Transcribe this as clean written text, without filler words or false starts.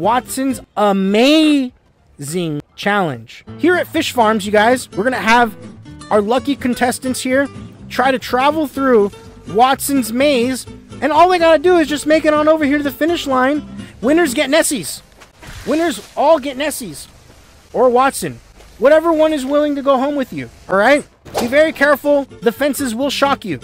Wattson's amazing challenge. Here at Fish Farms, you guys, we're going to have our lucky contestants here try to travel through Wattson's maze, and all they got to do is just make it on over here to the finish line. Winners get Nessies. Winners all get Nessies or Wattson. Whatever one is willing to go home with you, all right? Be very careful. The fences will shock you.